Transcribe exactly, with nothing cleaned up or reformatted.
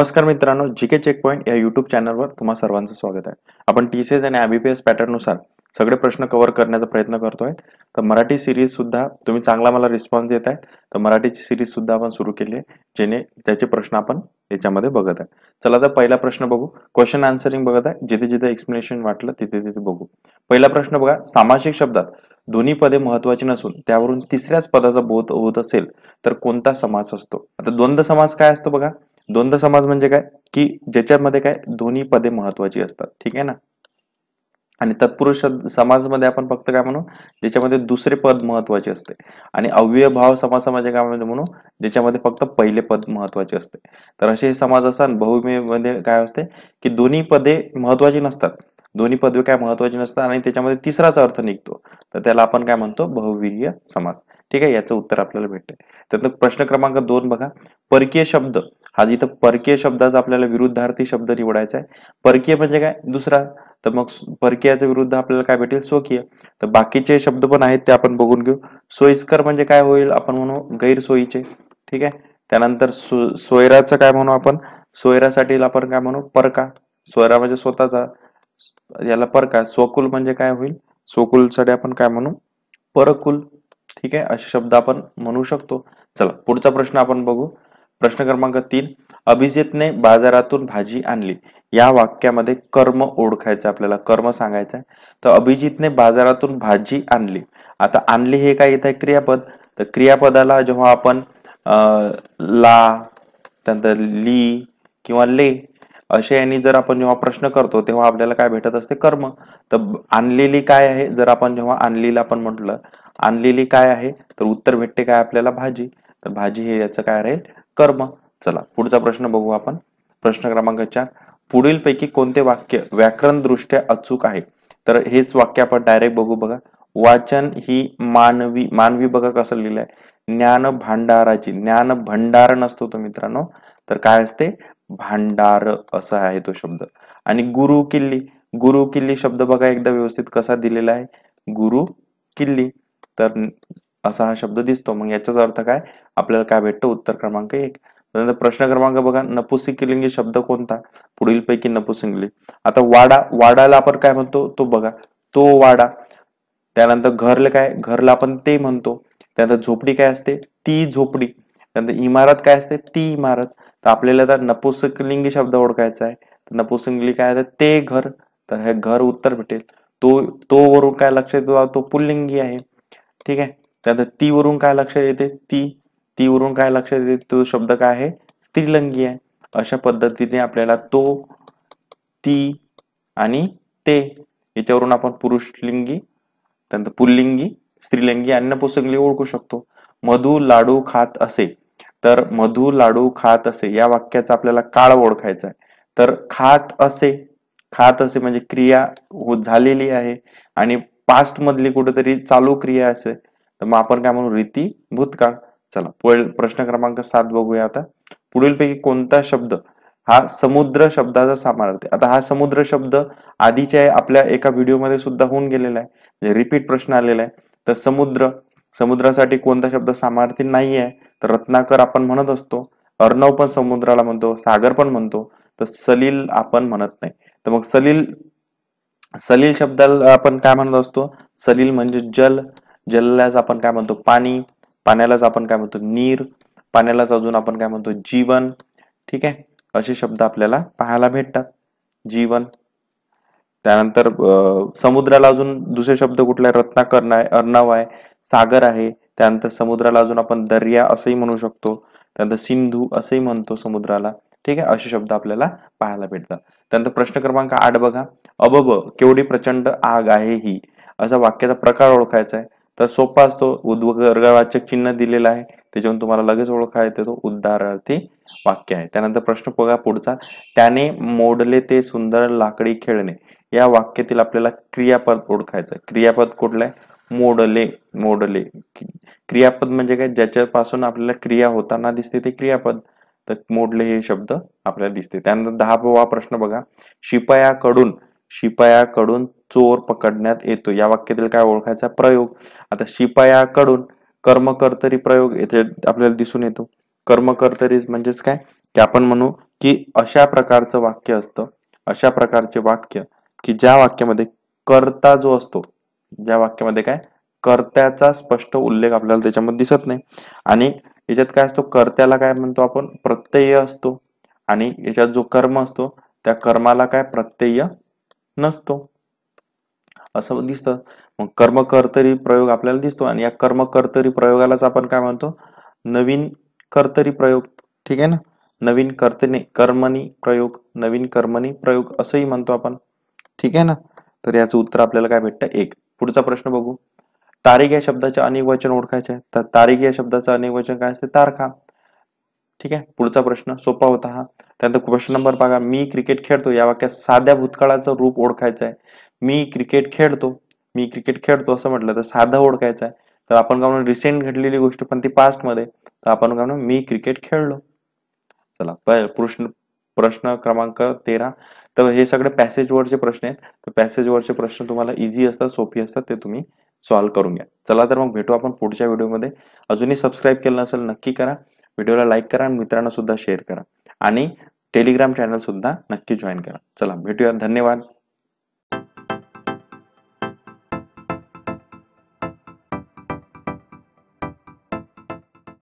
नमस्कार मित्रांनो, GK check point या यूट्यूब चॅनलवर तुम्हा सर्वांचं स्वागत आहे। आपण टीसीएस आणि आयबीपीएस पॅटर्ननुसार सगळे प्रश्न कव्हर करण्याचा प्रयत्न करतोय। तर मराठी सीरीज सुद्धा तुम्ही चांगला मला रिस्पॉन्स देताय, तर मराठीची सीरीज सुद्धा आपण सुरू केली आहे, जेने त्याचे प्रश्न आपण याच्यामध्ये बघत आहे। चला तर पहिला प्रश्न बघू, क्वेश्चन आन्सरिंग बघत आहे, जिथे जिथे एक्सप्लेनेशन वाटलं तिथे तिथे बघू। पहिला प्रश्न बघा, सामासिक शब्दात दोन्ही पदे महत्त्वाची नसून त्यावरून तिसऱ्याच पदाचा बोध होत असेल तर कोणता समास असतो। आता द्वंद्व समास काय असतो बघा। द्वंद्व समास म्हणजे काय, की ज्याच्यामध्ये काय दोन्ही पदे महत्त्वाची असतात, ठीक आहे ना। आणि तत्पुरुष समासमध्ये आपण फक्त काय म्हणू, ज्याच्यामध्ये दुसरे पद महत्त्वाचे असते। आणि अव्यय भाव समासामध्ये काय म्हणू, ज्याच्यामध्ये फक्त पहिले पद महत्त्वाचे असते। तर असे हे समास असतात। बहुव्रीहीमध्ये काय असते की दोन्ही पदे महत्त्वाची नसतात, दोन्ही पदे काय महत्त्वाची नसतात आणि त्याच्यामध्ये तिसराच अर्थ निघतो, तर त्याला आपण काय म्हणतो, बहुव्रीही समास, ठीक आहे। याचं उत्तर आपल्याला भेटतंय। त्यातनं प्रश्न क्रमांक दोन बघा, परकीय शब्द हा, जिथं परकीय शब्दाचा आपल्याला विरुद्धार्थी शब्द निवडायचा आहे। परकीय म्हणजे काय, दुसरा, तर मग परकीयाच्या विरुद्ध आपल्याला काय भेटेल, स्वकीय। तर बाकीचे शब्द पण आहेत ते आपण बघून घेऊ। सोयीस्कर म्हणजे काय होईल, आपण म्हणू गैरसोयीचे, ठीक आहे। त्यानंतर सो सोयराचं काय म्हणू आपण, सोयरासाठी आपण काय म्हणू, परका। सोयरा म्हणजे स्वतःचा, याला परका। स्वकुल म्हणजे काय होईल, स्वकुलसाठी आपण काय म्हणू, परकुल, ठीक आहे। असे शब्द आपण म्हणू शकतो। चला पुढचा प्रश्न आपण बघू, प्रश्न क्रमांक तीन। अभिजीतने बाजारातून भाजी आणली या वाक्यामध्ये कर्म ओळखायचं आपल्याला, कर्म सांगायचं आहे। तर अभिजीतने बाजारातून भाजी आणली, आता आणली हे काय येत आहे, क्रियापद। तर क्रियापदाला जेव्हा आपण ला, त्यानंतर ली किंवा ले असे यांनी जर आपण जेव्हा प्रश्न करतो तेव्हा आपल्याला काय भेटत असते, कर्म। तर आणलेली काय आहे, जर आपण जेव्हा आणलेलं आपण म्हटलं आणलेली काय आहे, तर उत्तर भेटते काय आपल्याला, भाजी। तर भाजी हे याचं काय राहील, कर्म। चला पुढचा प्रश्न बघू आपण, प्रश्न क्रमांक चार। पुढील पैकी कोणते वाक्य व्याकरण दृष्ट्या अचूक आहे, तर हेच वाक्य आपण डायरेक्ट बघू बघा। वाचन ही मानवी, मानवी बघा कसं लिहिलंय, ज्ञान भांडाराची, ज्ञान भंडार नसतो तो मित्रांनो, तर काय असते, भांडार असा आहे तो शब्द। आणि गुरु किल्ली, गुरु किल्ली शब्द बघा एकदा व्यवस्थित कसा दिलेला आहे, गुरु किल्ली, तर असा हा शब्द दिसतो। मग याचाच अर्थ काय आपल्याला काय भेटतो, उत्तर क्रमांक एक। त्यानंतर प्रश्न क्रमांक बघा, नपुसकलिंगी शब्द कोणता, पुढील पैकी नपुसकलिंगी। आता वाडा, वाडाला आपण काय म्हणतो तो बघा, तो वाडा। त्यानंतर घरला काय, घरला आपण ते म्हणतो। त्यानंतर झोपडी काय असते, ती झोपडी। त्यानंतर इमारत काय असते, ती इमारत। तर आपल्याला तर नपुसकलिंगी शब्द ओळखायचा आहे, तर नपुसकलिंगी काय आहे, ते घर, तर हे घर उत्तर भेटेल। तो तो वरून काय लक्षात येतो, तो पुल्लिंगी आहे, ठीक आहे। त्यानंतर ती वरून काय लक्षात येते, ती, ती वरून काय लक्षात येते, तो शब्द काय आहे, स्त्रीलिंगी आहे। अशा पद्धतीने आपल्याला तो, ती आणि ते याच्यावरून आपण पुरुषलिंगी, त्यानंतर पुल्लिंगी, स्त्रीलिंगी आणि नपुसकलिंगी ओळखू शकतो। मधू लाडू खात असे, तर मधू लाडू खात असे या वाक्याचा आपल्याला काळ ओळखायचा आहे। तर खात असे, खात असे म्हणजे क्रिया झालेली आहे आणि पास्ट मधली कुठेतरी चालू क्रिया असे, तर मग आपण काय म्हणू, रीती भूतकाळ। चला प्रश्न क्रमांक सात बघूया आता, पुढील पैकी कोणता शब्द हा समुद्र शब्दाचा समानार्थी। आता हा समुद्र शब्द आधीच्या आपल्या एका व्हिडिओमध्ये सुद्धा होऊन गेलेला आहे, म्हणजे रिपीट प्रश्न आलेला आहे। तर समुद्र, समुद्रासाठी कोणता शब्द समानार्थी नाही आहे, तर रत्नाकर आपण म्हणत असतो, अर्णव पण समुद्राला म्हणतो, सागर पण म्हणतो, तर सलील आपण म्हणत नाही। तर मग सलील, सलील शब्दाला आपण काय म्हणत असतो, सलील म्हणजे जल, जलालाच आपण काय म्हणतो, पाणी, पाण्यालाच आपण काय म्हणतो, नीर, पाण्यालाच अजून आपण काय म्हणतो, जीवन, ठीक आहे। असे शब्द आपल्याला पाहायला भेटतात, जीवन। त्यानंतर समुद्राला अजून दुसरे शब्द कुठले आहे, रत्नाकर आहे, अर्णव आहे, सागर आहे। त्यानंतर समुद्राला अजून आपण दर्या असंही म्हणू शकतो, त्यानंतर सिंधू असंही म्हणतो समुद्राला, ठीक आहे। असे शब्द आपल्याला पाहायला भेटतात। त्यानंतर प्रश्न क्रमांक आठ बघा, अबब केवढी प्रचंड आग आहे ही, असा वाक्याचा प्रकार ओळखायचा आहे। तर सोपा असतो, उद्गारवाचक चिन्ह दिलेलं आहे, त्याच्यावरून तुम्हाला लगेच ओळखता येते, तो उद्गारार्थी वाक्य आहे। त्यानंतर प्रश्न बघा पुढचा, त्याने मोडले ते सुंदर लाकडी खेळणे या वाक्यातील आपल्याला क्रियापद ओळखायचं। क्रियापद कुठलं आहे, मोडले, मोडले क्रियापद म्हणजे काय, ज्याच्यापासून आपल्याला क्रिया होताना दिसते ते क्रियापद, तर मोडले हे शब्द आपल्याला दिसते। त्यानंतर दहावा प्रश्न बघा, शिपायाकडून, शिपायाकडून चोर पकडण्यात येतो या वाक्यातील काय ओळखायचा, प्रयोग। आता शिपायाकडून कर्मकर्तरी प्रयोग येथे आपल्याला दिसून येतो। कर्मकर्तरी म्हणजेच काय, की आपण म्हणू की अशा प्रकारचं वाक्य असतं, अशा प्रकारचे वाक्य की ज्या वाक्यामध्ये कर्ता जो असतो, ज्या वाक्यामध्ये काय कर्त्याचा स्पष्ट उल्लेख आपल्याला त्याच्यामध्ये दिसत नाही, आणि याच्यात काय असतो कर्त्याला काय म्हणतो आपण प्रत्यय असतो, आणि याच्यात जो कर्म असतो त्या कर्माला काय प्रत्यय नसतो असं दिसतं. मग कर्मकर्तरी प्रयोग आपल्याला दिसतो, आणि या कर्मकर्तरी प्रयोगालाच आपण काय म्हणतो नवीन कर्तरी प्रयोग. ठीक आहे ना, नवीन कर्तनी कर्मणी प्रयोग, नवीन कर्मणी प्रयोग असंही म्हणतो आपण. ठीक आहे ना, तर याचं उत्तर आपल्याला काय भेटतं एक. पुढचा प्रश्न बघू. तारीख या शब्दाचे अनेक वचन ओळखायचे आहे, तर तारीख या शब्दाचं अनेक वचन काय असते तारखा. ठीक आहे, पुढचा प्रश्न सोपा होता हा. त्यानंतर क्वेश्चन नंबर बघा, मी क्रिकेट खेळतो या वाक्यात साध्या भूतकाळाचं रूप ओळखायचं आहे. मी क्रिकेट खेळतो, मी क्रिकेट खेळतो असं म्हटलं तर साधा ओळखायचं आहे, तर आपण काय म्हणून रिसेंट घडलेली गोष्ट पण ती पास्ट मध्ये, तर आपण काय म्हणून मी क्रिकेट खेळलो. चला प्रश्न प्रश्न क्रमांक तेरा. तर हे सगळे पॅसेज वरचे प्रश्न आहेत, तर पॅसेज वरचे प्रश्न तुम्हाला इझी असतात, सोपी असतात, ते तुम्ही सॉल्व्ह करून घ्या. चला तर मग भेटू आपण पुढच्या व्हिडिओमध्ये. अजूनही सबस्क्राईब केलं नसेल नक्की करा, व्हिडिओला लाईक करा आणि मित्रांना सुद्धा शेअर करा, आणि टेलिग्राम चॅनल सुद्धा नक्की जॉईन करा. चला भेटूया, धन्यवाद.